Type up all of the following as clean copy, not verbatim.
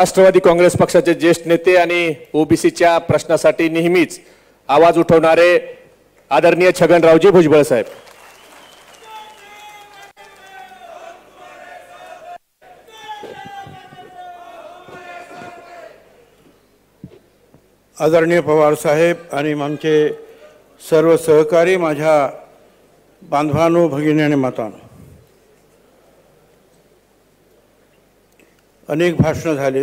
राष्ट्रवादी काँग्रेस पक्षाचे ज्येष्ठ नेते आणि ओबीसीच्या प्रश्नासाठी नेहमीच आवाज उठवणारे आदरणीय छगनरावजी भुजबळ साहेब, आदरणीय पवार साहेब आणि आमचे सर्व सहकारी, माझ्या बांधवांनो, भगिनी आणि मातांनो, अनेक भाषण झाले।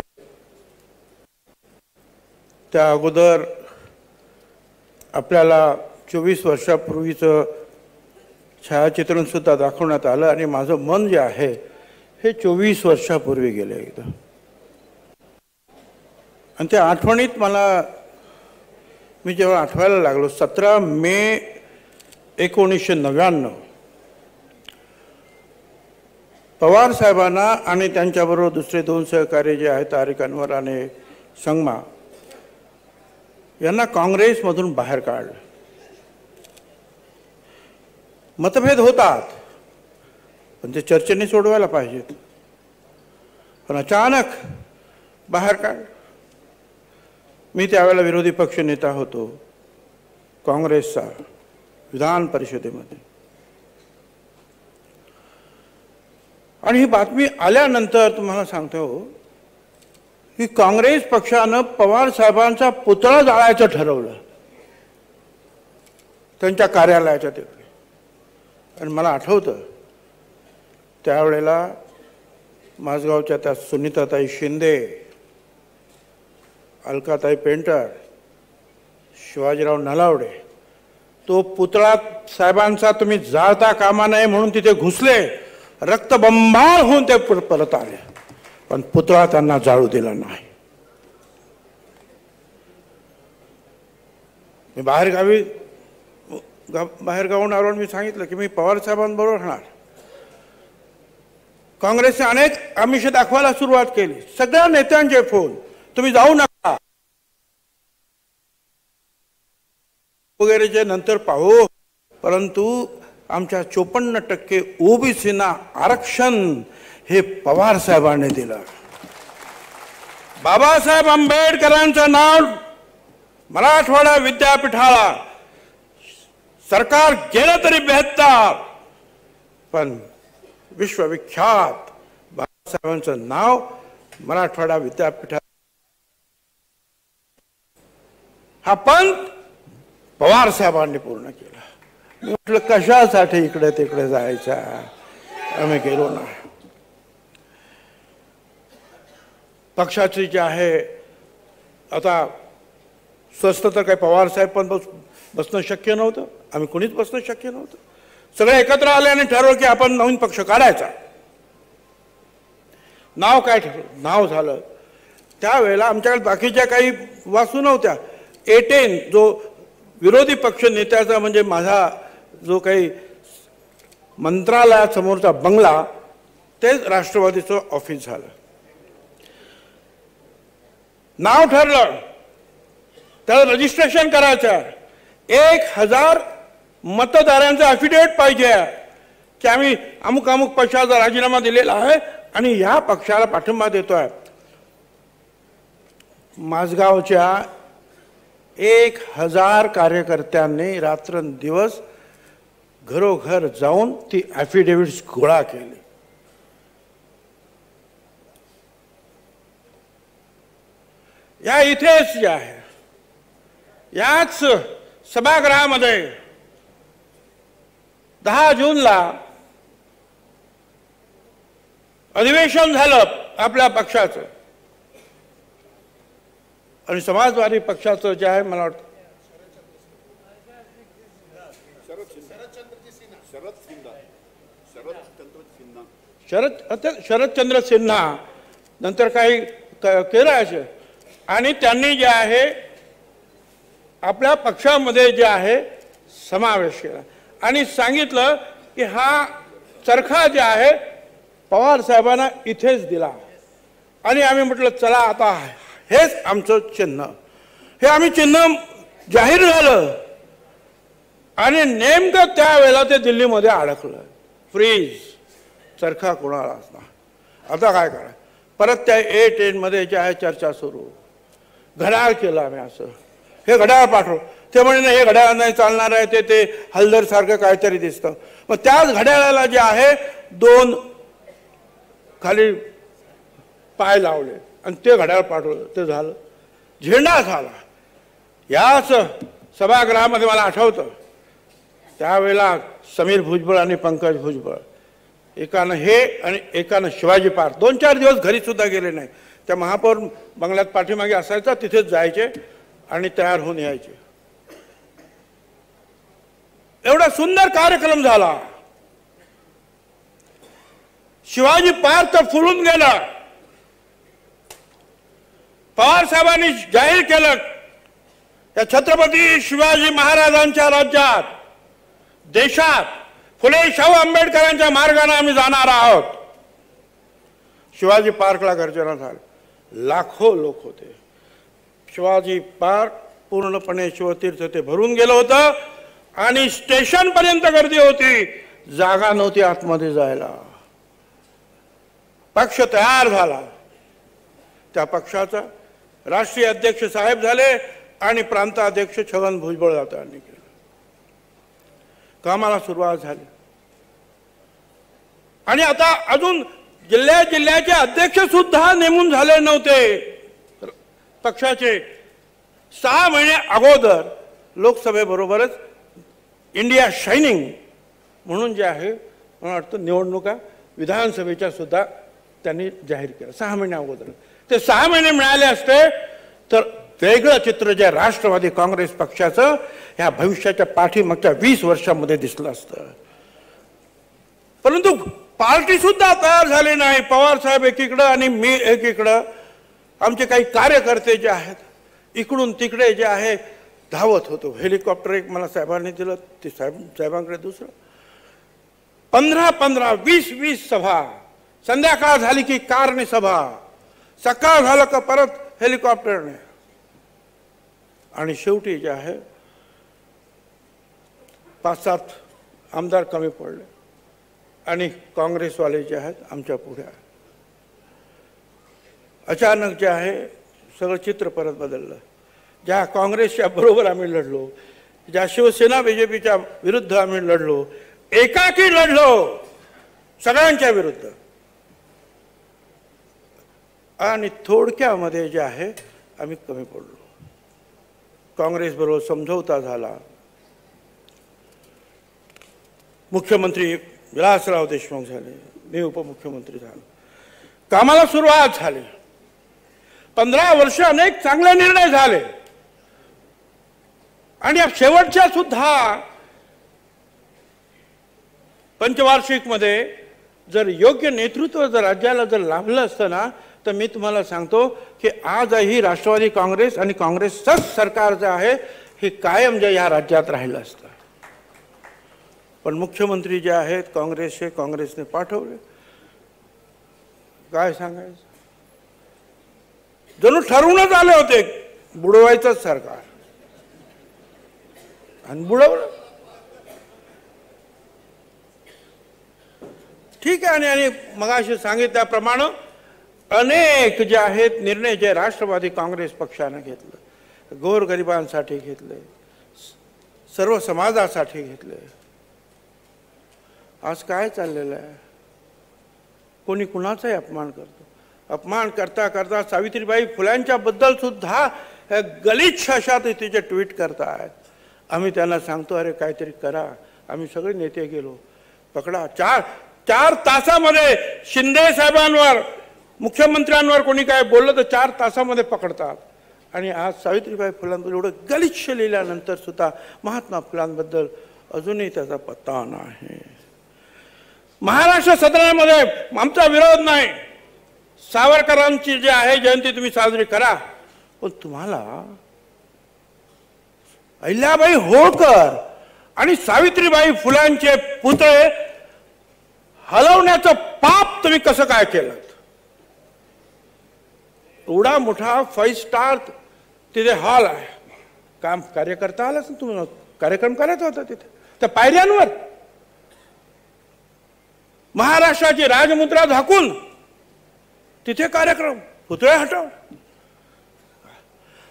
त्या अगोदर आपल्याला 24 वर्षापूर्वीचं छायाचित्रणसुद्धा दाखवण्यात आलं आणि माझं मन जे आहे हे 24 वर्षापूर्वी गेलं एकदा, आणि त्या आठवणीत मी जेव्हा आठवायला लागलो 17 मे 1999 पवार साहेबांना आणि त्यांच्याबरोबर दुसरे दोन सहकारी जे आहेत तारिक अनवर आणि संगमा यांना काँग्रेसमधून बाहेर काढलं। मतभेद होतात पण ते चर्चेने सोडवायला पाहिजेत, पण अचानक बाहेर काढ। मी त्यावेळेला विरोधी पक्ष नेता होतो काँग्रेसचा विधान परिषदेमध्ये, आणि ही बातमी आल्यानंतर तुम्हाला सांगतो की काँग्रेस पक्षानं पवार साहेबांचा पुतळा जाळायचं ठरवलं त्यांच्या कार्यालयाच्या तिकडे। आणि मला आठवतं त्यावेळेला माझगावच्या त्या सुनीताताई शिंदे, अलकाताई पेंटर, शिवाजीराव नलावडे तो पुतळा साहेबांचा तुम्ही जाळता कामा नये म्हणून तिथे घुसले, रक्तबंबाळ होऊन ते परत आले, पण पुतळा त्यांना जाळू दिला नाही। मी बाहेरगावून आलो आणि मी सांगितलं की मी पवार साहेबांबरोबर राहणार। काँग्रेसने अनेक आमिष दाखवायला सुरुवात केली, सगळ्या नेत्यांचे फोन, तुम्ही जाऊ नका वगैरे जे नंतर पाहू, परंतु आमच्या 54% ओबीसींना आरक्षण हे पवार साहेबांनी दिलं। बाबासाहेब आंबेडकरांचं नाव मराठवाडा विद्यापीठाला सरकार गेलं तरी बेहत्तर, पण विश्वविख्यात बाबासाहेबांचं नाव मराठवाडा विद्यापीठाला, हा पंत पवार साहेबांनी पूर्ण केला। म्हटलं कशासाठी इकडे तिकडे जायचा, आम्ही गेलो ना। पक्षाची जी आहे आता स्वस्त तर काही पवार साहेब पण बसणं शक्य नव्हतं, आम्ही कोणीच बसणं शक्य नव्हतं, सगळे एकत्र आले आणि ठरवलं की आपण नवीन पक्ष काढायचा। नाव काय ठरलं, नाव झालं त्यावेळेला आमच्याकडे बाकीच्या काही वासू नव्हत्या। एटेन जो विरोधी पक्ष नेत्याचा म्हणजे माझा जो काही मंत्रालयासमोरचा बंगला तेच राष्ट्रवादीचं ऑफिस झालं। नाव ठरलं, त्याला रजिस्ट्रेशन करायचं, 1000 मतदारांचं अफिडेविट पाहिजे की आम्ही अमुक अमुक पक्षाचा राजीनामा दिलेला आहे आणि ह्या पक्षाला पाठिंबा देतोय। माझगावच्या 1000 कार्यकर्त्यांनी रात्रंदिवस घरोघर जाऊन ती ॲफिडेव्हिट्स गोळा केली। या इथेच जे आहे याच सभागृहामध्ये 10 जूनला अधिवेशन झालं आपल्या पक्षाचं आणि समाजवादी पक्षाचं जे आहे, मला वाटतं शरदचंद्र सिन्हा नंतर काही केलं, आणि त्यांनी जे आहे आपल्या पक्षामध्ये जे आहे समावेश केला आणि सांगितलं की हा चरखा जे आहे पवार साहेबांना इथेच दिला। आणि आम्ही म्हटलं चला आता हेच आमचं चिन्ह, हे आम्ही चिन्ह जाहीर झालं। आणि नेमकं त्यावेळेला ते दिल्लीमध्ये अडकलं, फ्रीज, चरखा कोणाला असणार, आता काय करा। परत त्या ए ट्रेनमध्ये जी आहे चर्चा सुरू. घड्याळ केला मी असं हे घड्याळ पाठव ते म्हणणे हे घड्याळ नाही चालणार आहे ते ते हलदर सारखं काहीतरी दिसतं. मग त्याच घड्याळाला जे आहे दोन खाली पाय लावले आणि ते घड्याळ पाठवलं ते झालं झेंडा झाला. याच सभागृहामध्ये मला आठवतं त्यावेळेला समीर भुजबळ आणि पंकज भुजबळ एकानं हे आणि एकानं शिवाजी पार्क 2-4 दिवस घरी सुद्धा गेले नाही. त्या महापौर बंगल्यात पाठीमागे असायचा तिथेच जायचे आणि तयार होऊन यायचे. एवढा सुंदर कार्यक्रम झाला. शिवाजी पार्क तर फुलून गेला. पवार साहेबांनी जाहीर केलं या छत्रपती शिवाजी महाराजांच्या राज्यात देशात फुले शाहू आंबेडकरांच्या मार्गाने आम्ही जाणार आहोत. शिवाजी पार्कला गर्जना झाली. लाखो लोक होते. शिवाजी पार्क पूर्णपणे शिवतीर्थ ते भरून गेलं होतं आणि स्टेशनपर्यंत गर्दी होती. जागा नव्हती आतमध्ये जायला. पक्ष तयार झाला. त्या पक्षाचा राष्ट्रीय अध्यक्ष साहेब झाले आणि प्रांताध्यक्ष छगन भुजबळ यांनी केलं. कामाला सुरुवात झाली आणि आता अजून जिल्ह्याचे अध्यक्ष सुद्धा नेमून झाले नव्हते. पक्षाचे 6 महिने अगोदर लोकसभेबरोबरच इंडिया शायनिंग म्हणून जे आहे मला वाटतं निवडणुका विधानसभेच्या सुद्धा त्यांनी जाहीर केलं 6 महिने अगोदर. ते 6 महिने मिळाले असते तर वेगळं चित्र जे राष्ट्रवादी काँग्रेस पक्षाचं ह्या भविष्याच्या पाठीमागच्या 20 वर्षांमध्ये दिसलं असतं. परंतु पार्टी सुद्धा तयार झाली नाही. पवार साहेब एकीकडं आणि मी एकीकडं आमचे काही कार्यकर्ते जे आहेत इकडून तिकडे जे आहे धावत होतो. हेलिकॉप्टर एक मला साहेबांनी दिलं ते साहेबांकडे दुसरं 15-15, 20-20 सभा. संध्याकाळ झाली की कारने सभा सकाळ झालं का परत हेलिकॉप्टरने आणि शेवटी जे आहे 5-7 आमदार कमी पडले आणि काँग्रेसवाले जे आहेत आमच्या पुढे आहे. अचानक जे आहे सगळं चित्र परत बदललं. ज्या काँग्रेसच्या बरोबर आम्ही लढलो ज्या शिवसेना बीजेपीच्या विरुद्ध आम्ही लढलो एकाकी लढलो सगळ्यांच्या विरुद्ध आणि थोडक्यामध्ये जे आहे आम्ही कमी पडलो. काँग्रेस बरोबर समझौता झाला. मुख्यमंत्री विलासराव देशमुख झाले मी उपमुख्यमंत्री झालो. कामाला सुरुवात झाली. 15 वर्ष अनेक चांगले निर्णय झाले आणि शेवटच्या सुद्धा पंचवार्षिक मध्ये जर योग्य नेतृत्व जर राज्याला जर लाभलं असतं ना तर मी तुम्हाला सांगतो की आजही राष्ट्रवादी काँग्रेस आणि काँग्रेसच सरकार जे आहे हे कायम जे या राज्यात राहिलं असतं. पण मुख्यमंत्री जे आहेत काँग्रेसचे काँग्रेसने पाठवले. काय सांगायचं जणू ठरवूनच आले होते बुडवायचंच सरकार आणि बुडवलं. ठीक आहे. आणि मगाशी सांगितल्याप्रमाणे अनेक जे आहेत निर्णय जे राष्ट्रवादी काँग्रेस पक्षाने घेतले गोरगरिबांसाठी घेतले सर्व समाजासाठी घेतले. आज काय चाललेलं आहे कोणी कुणाचाही अपमान करतो. अपमान करता करता सावित्रीबाई फुल्यांच्या बद्दल सुद्धा गलिच्छ अशा तिचे ट्विट करतात. आम्ही त्यांना सांगतो अरे काहीतरी करा. आम्ही सगळे नेते गेलो पकडा. 4 तासामध्ये शिंदे साहेबांवर मुख्यमंत्र्यांवर कोणी काय बोललं तर 4 तासामध्ये पकडतात. आणि आज सावित्रीबाई फुलांबद्दल एवढं गलिच्छ लिहिल्यानंतर सुद्धा महात्मा फुलांबद्दल अजूनही त्याचा पत्ता नाही. महाराष्ट्र सदनामध्ये आमचा विरोध नाही. सावरकरांची जी आहे जयंती तुम्ही साजरी करा. पण तुम्हाला अहिल्याबाई होळकर आणि सावित्रीबाई फुलांचे पुतळे हलवण्याचं पाप तुम्ही कसं काय केलं. एवढा मोठा 5 स्टार तिथे हॉल आहे. काम कार्यकर्ता आलाच ना तुम्ही कार्यक्रम करत होता तिथे त्या पायऱ्यांवर महाराष्ट्राची राजमुद्रा झाकून तिथे कार्यक्रम, पुतळे हटव,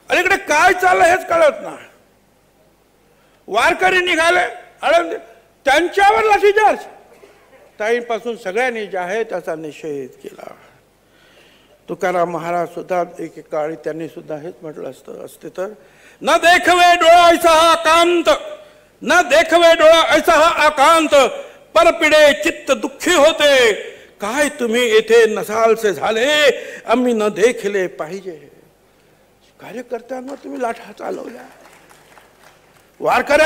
अलीकडे काय चाललं हेच कळत नाही। वारकरी निघाले आळंदी, त्यांच्यावर लाठीचार्ज, ताईंपासून सगळ्यांनी जाहीर त्याचा निषेध केला। तुकाराम महाराज सुद्धा एकेकाळी त्यांनी सुद्धा हेच म्हटलं असते तर, न देखवे डोळा ऐसा हा आकांत, न देखवे डोळा ऐसा हा आकांत, परपिढे चित्त दुःखी होते, काय तुम्ही येथे नसाल से झाले, आम्ही न देखले पाहिजे। कार्यकर्त्यांना तुम्ही लाठा चालवल्या, वारकऱ्या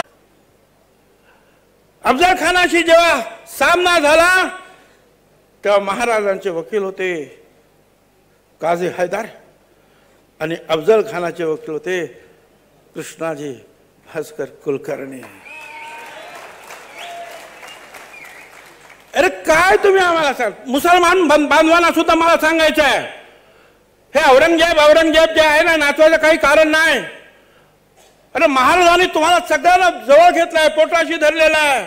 अफजल खानाशी जेव्हा सामना झाला तेव्हा महाराजांचे वकील होते काजी हैदर आणि अफजल खानाचे वकील होते कृष्णाजी भास्कर कुलकर्णी। अरे काय तुम्ही आम्हाला सांग, मुसलमान बांधवांना सुद्धा मला सांगायचं आहे, हे औरंगजेब औरंगजेब जे आहे ना नाचवायचं काही कारण नाही। अरे महाराजांनी तुम्हाला सगळ्यांना जवळ घेतलाय, पोटाशी धरलेला आहे।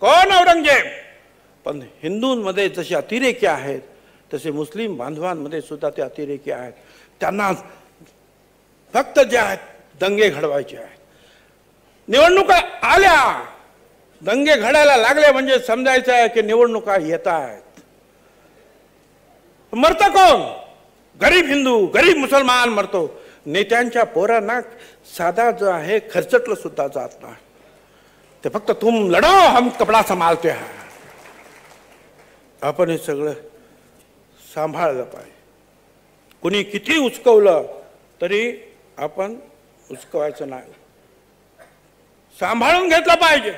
कोण औरंगजेब? पण हिंदूंमध्ये जसे अतिरेकी आहेत तसे मुस्लिम बांधवांमध्ये सुद्धा ते अतिरेकी आहेत। त्यांना फक्त जे आहेत दंगे घडवायचे आहेत। निवडणुका आल्या, दंगे घडायला लागले म्हणजे समजायचं आहे की निवडणुका येत आहेत। मरतं कोण? गरीब हिंदू, गरीब मुसलमान मरतो। नेत्यांच्या पोरांना साधा जो आहे खर्चटलं सुद्धा जात नाही, ते फक्त तुम लढो हम कपडा सांभाळते हा। आपण हे सगळं सांभाळलं पाहिजे। कुणी किती उचकवलं तरी आपण उचकवायचं नाही, सांभाळून घेतलं पाहिजे।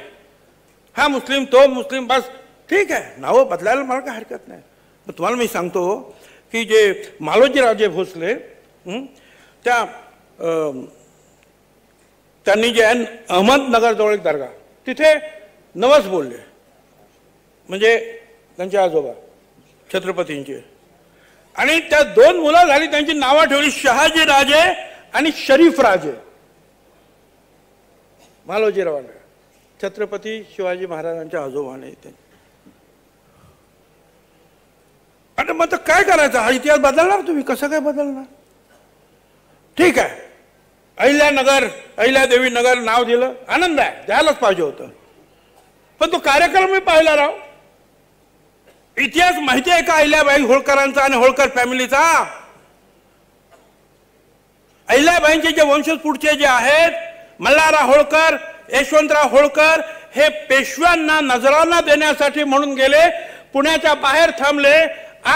हा मुस्लिम तो मुस्लिम बस ठीक आहे, नावं बदलायला मला काही हरकत नाही। पण तुम्हाला मी सांगतो की जे मालोजीराजे भोसले त्यांनी जे अहमदनगर जवळ एक दर्गा तिथे नवस बोलले, म्हणजे त्यांच्या आजोबा छत्रपतींचे, आणि त्या दोन मुलं झाली, त्यांची नावं ठेवली शहाजी राजे आणि शरीफ राजे। मालोजीरावांना छत्रपती शिवाजी महाराजांच्या आजोबाने ते आणि मग काय करायचं? हा इतिहास बदलणार तुम्ही? कसं काय बदलणार? ठीक आहे, अहिल्यानगर अहिल्यादेवी नगर नाव दिलं, आनंद आहे, द्यायलाच पाहिजे होतं। पण तो कार्यक्रम मी पाहिला राव, इतिहास माहिती आहे का अहिल्याबाई होळकरांचा आणि होळकर फॅमिलीचा? अहिल्याबाईंचे जे वंशज पुढचे जे आहेत मल्हारराव होळकर, यशवंतराव होळकर, हे पेशव्यांना नजरांना देण्यासाठी म्हणून गेले, पुण्याच्या बाहेर थांबले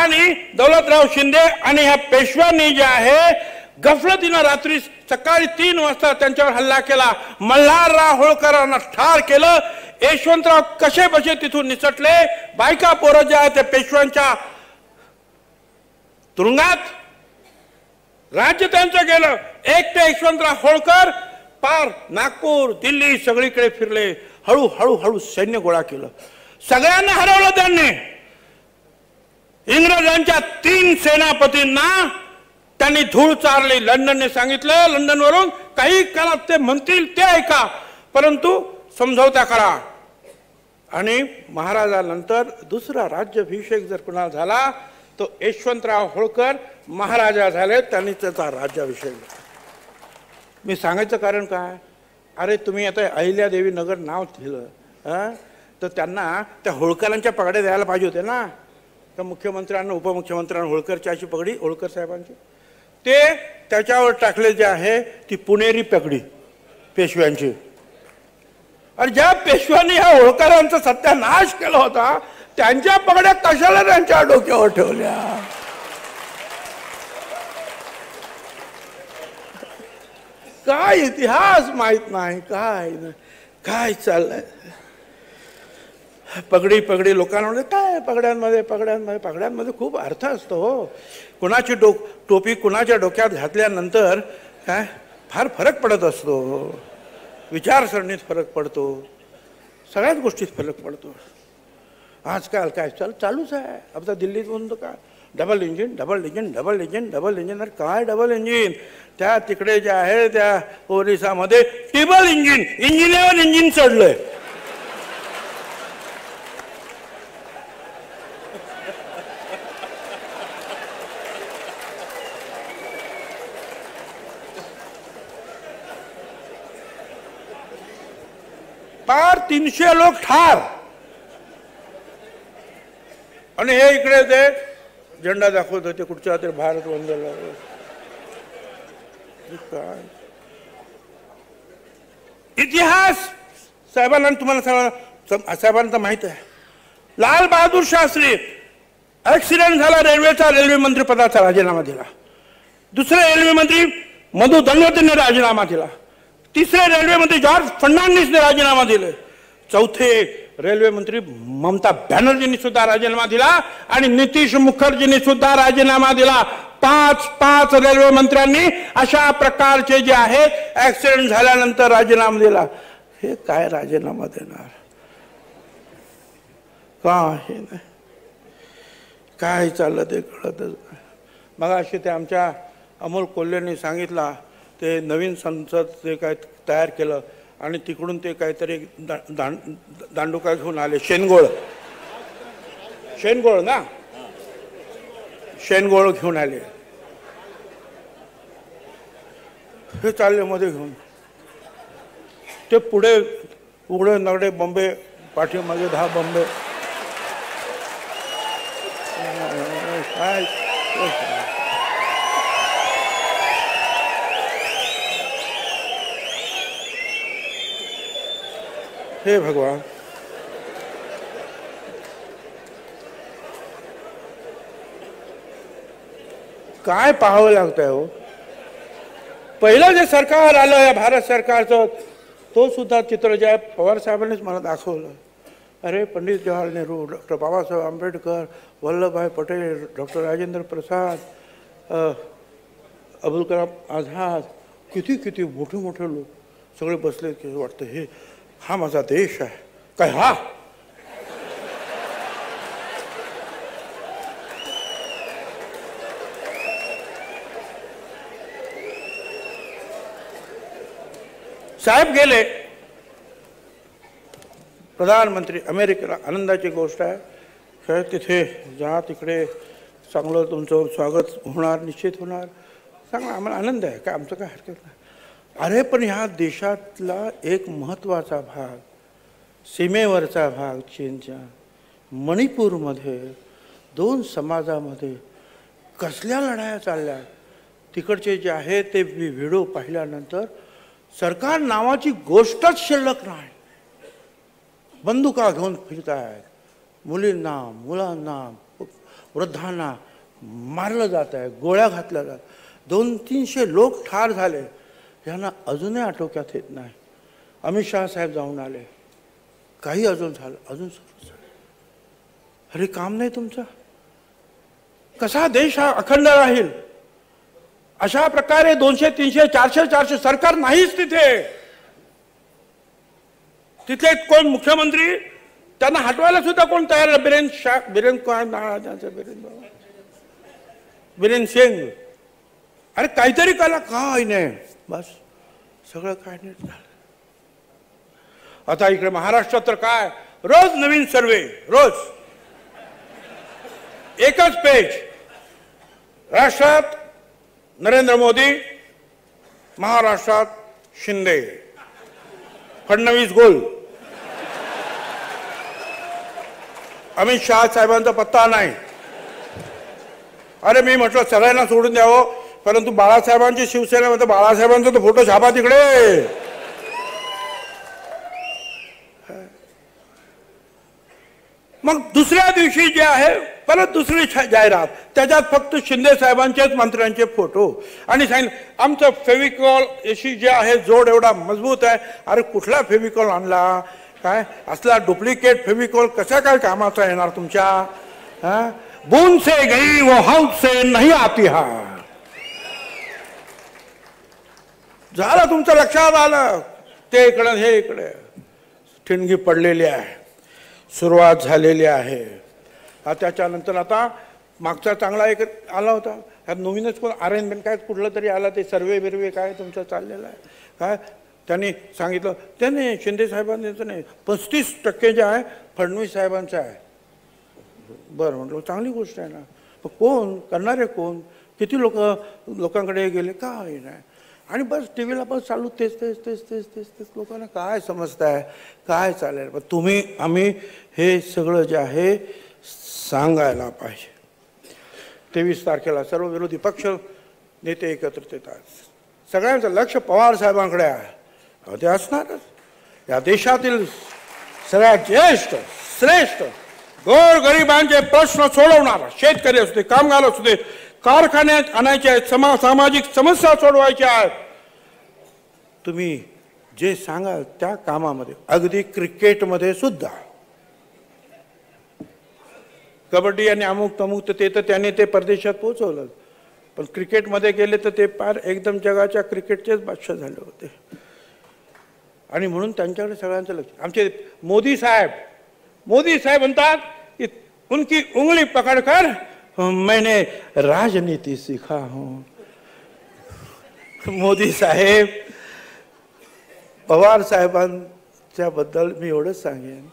आणि दौलतराव शिंदे आणि ह्या पेशव्यांनी जे आहे गफलतीनं रात्री सकाळी 3 वाजता त्यांच्यावर हल्ला केला, मल्हारराव होळकरांना ठार केलं। यशवंतराव कसे बसे तिथून निसटले, बायका पोरं जे आहेत ते पेशव्यांच्या तुरुंगात, राज्य त्यांचं गेलं। एकटे यशवंतराव होळकर पार नागपूर दिल्ली सगळीकडे फिरले, हळूहळू सैन्य गोळा केलं, सगळ्यांना हरवलं त्यांनी। इंग्रजांच्या 3 सेनापतींना त्यांनी धूळ चारली। लंडनने सांगितलं, लंडनवरून काही काळात ते म्हणतील ते ऐका, परंतु समझौता करा। आणि महाराजानंतर दुसरा राज्याभिषेक जर कुणाला झाला तो यशवंतराव होळकर महाराजा झाले, त्यांनी त्याचा राज्याभिषेक झाला। मी सांगायचं कारण काय, अरे तुम्ही आता अहिल्यादेवी नगर नाव दिलं तर त्यांना त्या होळकरांच्या पगड्या द्यायला पाहिजे होते ना, तर मुख्यमंत्र्यांना उपमुख्यमंत्र्यांना होळकरची अशी पगडी, होळकर साहेबांची ते त्याच्यावर टाकले जे आहे ती पुणेरी पगडी पेशव्यांची। आणि ज्या पेशव्यांनी ह्या होळकरांचा सत्यानाश केला होता त्यांच्या पगड्या कशाला त्यांच्या डोक्यावर ठेवल्या? काय इतिहास माहित नाही, काय नाही, काय चाललंय? पगडी पगडी लोकांना काय, पगड्यांमध्ये पगड्यांमध्ये पगड्यांमध्ये खूप अर्थ असतो हो। कुणाची टोपी कुणाच्या डोक्यात घातल्यानंतर काय फार फरक पडत असतो, विचारसरणीत फरक पडतो, सगळ्याच गोष्टीत फरक पडतो। आजकाल काय चालूच आहे। आता दिल्लीतून तर काय double engine double engine double engine double engine, अरे काय डबल इंजिन? त्या तिकडे जे आहे त्या ओरिसामध्ये टिबल इंजिन, इंजिनेवर इंजिन चढलंय। 300 लोग ठार आणि हे इकडे ते झेंडा दाखवत होते कुठच्या तरी भारत वंदन इतिहास साहेबांना तुम्हाला साहेबांना माहिती आहे। लाल बहादूर शास्त्री एक्सिडेंट झाला रेल्वेचा रेल्वे मंत्री पदाचा राजीनामा दिला। दुसरे रेल्वे मंत्री मधु दंगोतेने राजीनामा दिला। तीसरे रेल्वे मंत्री जॉर्ज फडणवीस ने राजीनामा दिले। चौथे रेल्वे मंत्री ममता बॅनर्जींनी सुद्धा राजीनामा दिला आणि नितीश मुखर्जींनी सुद्धा राजीनामा दिला। पांच पांच रेल्वे मंत्र्यांनी अशा प्रकारचे जे आहे ऍक्सिडेंट झाल्यानंतर राजीनामा दिला। हे काय राजीनामा देणार काय नाही काय चाललं ते कळत नाही। मगाशी ते आमच्या अमोल कोल्हेंनी सांगितलं ते नवीन संसद ते काय तयार केलं आणि तिकडून ते काहीतरी दांडुका घेऊन आले शेणगोळ घेऊन आले हे चालले मध्ये घेऊन ते पुढे उघडे नगडे बॉम्बे पाठीमागे 10 बॉम्बे हे भगवान काय पाहावं लागतंय हो। पहिलं जे सरकार आलं या भारत सरकारचं तो सुद्धा चित्र जे पवार साहेबांनीच मला दाखवलं। अरे पंडित जवाहरलाल नेहरू, डॉक्टर बाबासाहेब आंबेडकर, वल्लभभाई पटेल, डॉक्टर राजेंद्र प्रसाद, अब्दुल कलाम आझाद किती किती मोठे मोठे लोक सगळे बसले की वाटतं हे हा माझा देश आहे काय हा साहेब गेले प्रधानमंत्री अमेरिकेला। आनंदाची गोष्ट आहे तिथे जा तिकडे चांगलं तुमचं स्वागत होणार निश्चित होणार चांगला आम्हाला आनंद आहे काय आमचं काय हरकत नाही। अरे पण ह्या देशातला एक महत्त्वाचा भाग सीमेवरचा भाग चीनच्या मणिपूरमध्ये 2 समाजामध्ये कसल्या लढाया चालल्या तिकडचे जे आहे ते व्हिडिओ पाहिल्यानंतर सरकार नावाची गोष्टच शिल्लक नाही। बंदुका घेऊन फिरत आहेत मुलींना मुलांना वृद्धांना मारलं जात आहे गोळ्या घातल्या जात 200-300 लोक ठार झाले। यांना अजूनही आटोक्यात येत नाही। अमित शाह साहेब जाऊन आले काही अजून झालं अजून सुरू झालं। अरे काम नाही तुमचं कसा देश हा अखंड राहील अशा प्रकारे 200-300-400-400 सरकार नाहीच तिथे। तिथे कोण मुख्यमंत्री त्यांना हटवायला सुद्धा कोण तयार नाही। बिरेन सिंग अरे काहीतरी कला काय नाही बस सगळं काय नीट झालं। आता इकडे महाराष्ट्रात तर काय रोज नवीन सर्वे रोज एकच पेज राष्ट्रात नरेंद्र मोदी महाराष्ट्रात शिंदे फडणवीस गोल अमित शाह साहेबांचा पत्ता नाही। अरे मी म्हटलं सगळ्यांना सोडून द्यावं परंतु बाळासाहेबांची शिवसेना मध्ये बाळासाहेबांचा तो फोटो छापा तिकडे मग दुसऱ्या दिवशी जे आहे परत दुसरी जाहिरात त्याच्यात फक्त शिंदे साहेबांचेच मंत्र्यांचे फोटो आणि सांगितलं आमचं फेविकॉल अशी जे आहे जोड एवढा मजबूत आहे। अरे कुठला फेविकॉल आणला काय असला डुप्लिकेट फेविकॉल कसा काय कामाचा येणार तुमच्या हां बूंद से गई वो हौद से नहीं आती हा झालं तुमचं लक्षात आलं ते इकडे हे इकडे ठिणगी पडलेली आहे सुरुवात झालेली आहे। त्याच्यानंतर आता मागचा चांगला एक आला होता ह्या नवीनच कोण अरेंजमेंट काय कुठलं तरी आला ते सर्वे बिर्वे काय तुमचं चाललेलं आहे काय त्यांनी सांगितलं ते नाही शिंदे साहेबांचं नाही 35% जे आहे फडणवीस साहेबांचं आहे। बरं म्हटलं चांगली गोष्ट आहे ना कोण करणारे कोण किती लोकांकडे गेले काय नाही आणि बस टी व्हीला पण चालू तेच तेच तेच तेच तेच तेच लोकांना काय समजताय काय चालेल. पण तुम्ही आम्ही हे सगळं जे आहे सांगायला पाहिजे. 23 तारखेला सर्व विरोधी पक्ष नेते एकत्रित येतात. सगळ्यांचं लक्ष पवार साहेबांकडे आहे. ते असणारच. या देशातील सगळ्यात ज्येष्ठ श्रेष्ठ गोरगरिबांचे प्रश्न सोडवणारा, शेतकरी असू दे, कामगार असू दे, कारखान्यात आणायचे आहेत, सामाजिक समस्या सोडवायच्या आहेत, तुम्ही जे सांगाल त्या कामामध्ये, अगदी क्रिकेटमध्ये सुद्धा कबड्डी आणि अमुक तमुक तर त्याने ते परदेशात पोहोचवलं, पण क्रिकेटमध्ये गेले तर ते पार एकदम जगाच्या क्रिकेटचेच बादशाह झाले होते. आणि म्हणून त्यांच्याकडे सगळ्यांचं लक्ष. आमचे मोदी साहेब म्हणतात की उनकी उंगली पकडकर मैंने राजनीति सीखा हूँ. मोदी साहेब पवार साहेबांच्या बद्दल मी एवढंच सांगेन,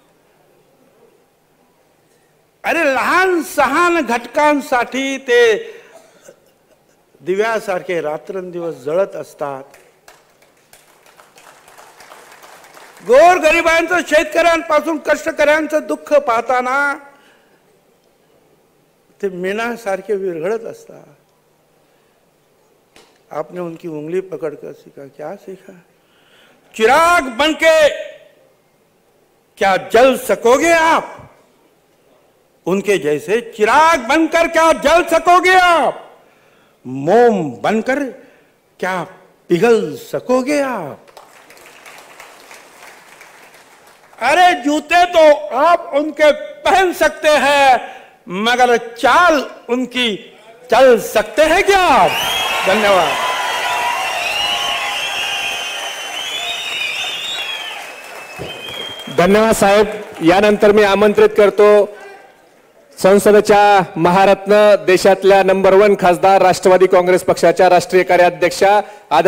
अरे लहान सहान घटकांसाठी ते दिव्यासारखे रात्रंदिवस जळत असतात. गोरगरिबांचं, शेतकऱ्यांपासून कष्टकऱ्यांचं दुःख पाहताना ते मीनासारखे विरघळत असतात. आपने उनकी उंगली पकड़कर सीखा. क्या सीखा? चिराग बनके क्या जल सकोगे आप? उनके जैसे चिराग बनकर क्या जल सकोगे आप? मोम बनकर क्या पिघल सकोगे आप? अरे जूते तो आप उनके पहन सकते हैं, मगर चाल उनकी चल सकते हैं क्या आप? धन्यवाद. धन्यवाद साहेब. यानंतर मी आमंत्रित करतो संसदेच्या महारत्न, देशातल्या नंबर 1 खासदार, राष्ट्रवादी काँग्रेस पक्षाच्या राष्ट्रीय कार्याध्यक्षा